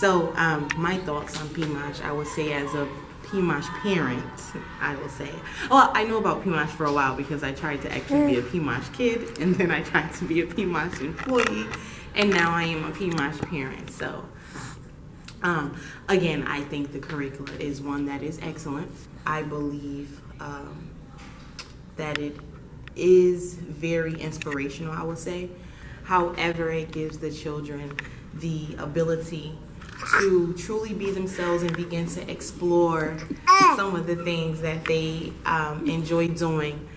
So my thoughts on PIMOSH, I would say as a PIMOSH parent, I will say. Well, I know about PIMOSH for a while because I tried to actually be a PIMOSH kid, and then I tried to be a PIMOSH employee, and now I am a PIMOSH parent. So again, I think the curricula is one that is excellent. I believe that it is very inspirational, I would say. However, it gives the children the ability to truly be themselves and begin to explore some of the things that they enjoy doing